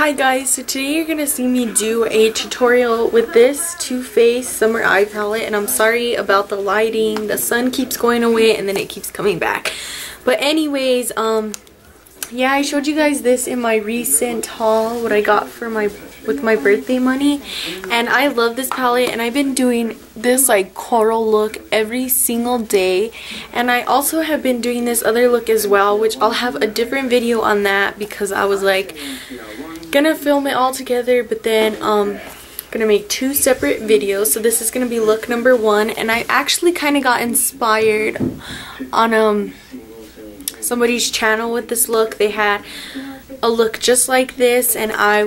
Hi guys, so today you're gonna see me do a tutorial with this Too Faced Summer Eye Palette, and I'm sorry about the lighting. The sun keeps going away and then it keeps coming back. But anyways, yeah, I showed you guys this in my recent haul, what I got for with my birthday money, and I love this palette, and I've been doing this like coral look every single day, and I also have been doing this other look as well, which I'll have a different video on that because I was like gonna film it all together, but then gonna make two separate videos. So this is gonna be look number one, and I actually kind of got inspired on somebody's channel with this look. They had a look just like this, and I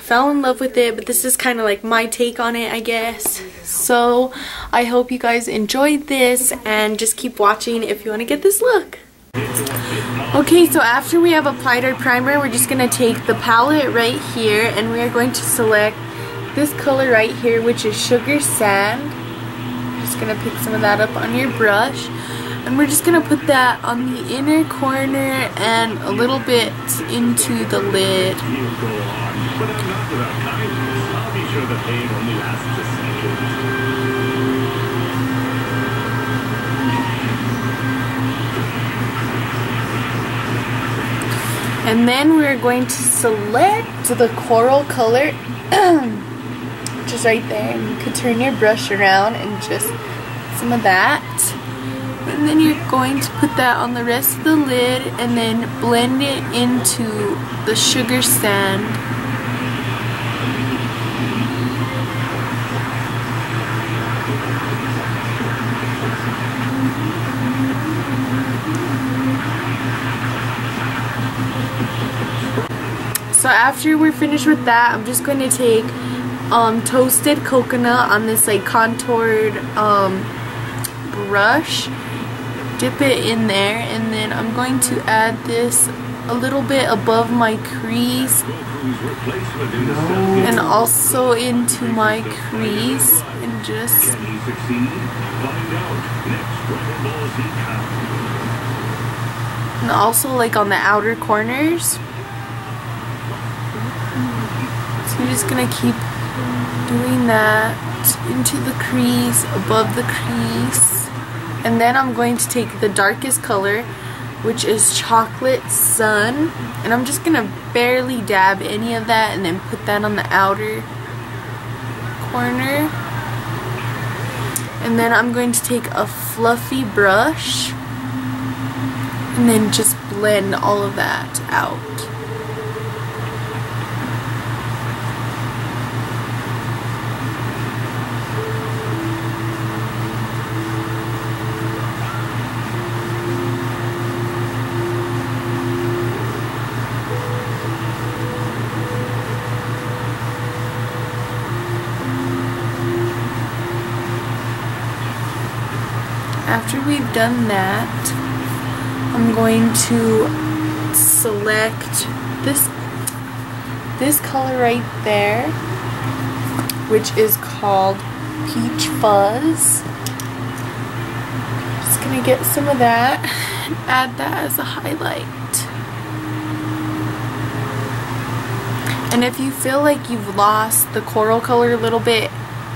fell in love with it, but this is kind of like my take on it, I guess. So I hope you guys enjoyed this, and just keep watching if you want to get this look. Okay, so after we have applied our primer, we're just going to take the palette right here, and we are going to select this color right here, which is Sugar Sand. I'm just going to pick some of that up on your brush. And we're just going to put that on the inner corner and a little bit into the lid. And then we're going to select the coral color, which is right there. You could turn your brush around and just some of that. And then you're going to put that on the rest of the lid and then blend it into the Sugar Sand. So after we're finished with that, I'm just going to take Toasted Coconut on this like contoured brush. Dip it in there, and then I'm going to add this a little bit above my crease and also into my crease, and just and also like on the outer corners. So you're just gonna keep doing that into the crease, above the crease. And then I'm going to take the darkest color, which is Chocolate Sun, and I'm just going to barely dab any of that and then put that on the outer corner. And then I'm going to take a fluffy brush and then just blend all of that out. After we've done that, I'm going to select this color right there, which is called Peach Fuzz. Just gonna get some of that and add that as a highlight. And if you feel like you've lost the coral color a little bit,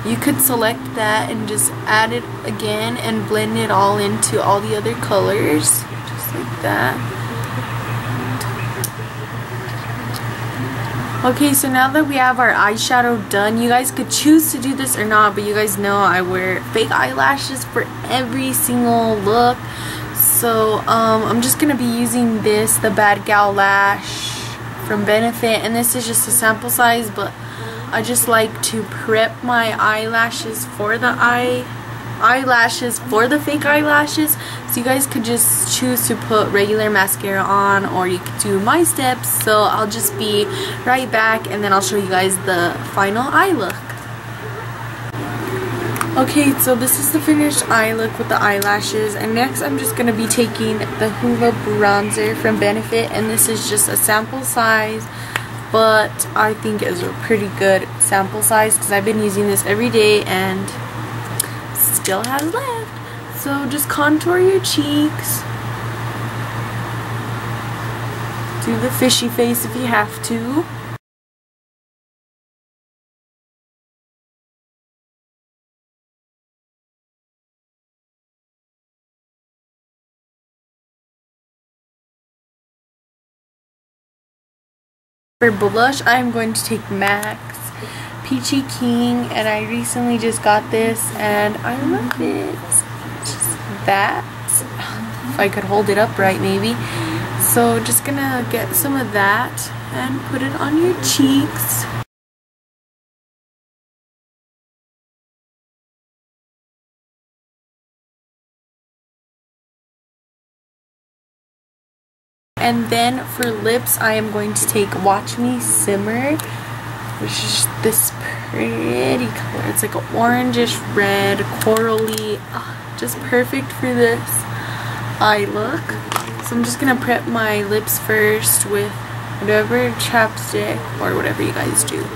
you could select that and just add it again and blend it all into all the other colors, just like that. Okay, so now that we have our eyeshadow done, you guys could choose to do this or not, but you guys know I wear fake eyelashes for every single look. So I'm just going to be using this, the Bad Gal Lash from Benefit, and this is just a sample size, but I just like to prep my eyelashes for the fake eyelashes. So you guys could just choose to put regular mascara on, or you could do my steps. So I'll just be right back, and then I'll show you guys the final eye look. Okay, so this is the finished eye look with the eyelashes, and next I'm just going to be taking the Hoola Bronzer from Benefit, and this is just a sample size, but I think it's a pretty good sample size because I've been using this every day and still has left. So just contour your cheeks. Do the fishy face if you have to. For blush, I'm going to take Max Peachy King, and I recently just got this and I love it. Just that. If I could hold it upright, maybe. So just gonna get some of that and put it on your cheeks. And then for lips, I am going to take Watch Me Simmer, which is this pretty color. It's like an orangish red, corally, just perfect for this eye look. So I'm just going to prep my lips first with whatever chapstick or whatever you guys do.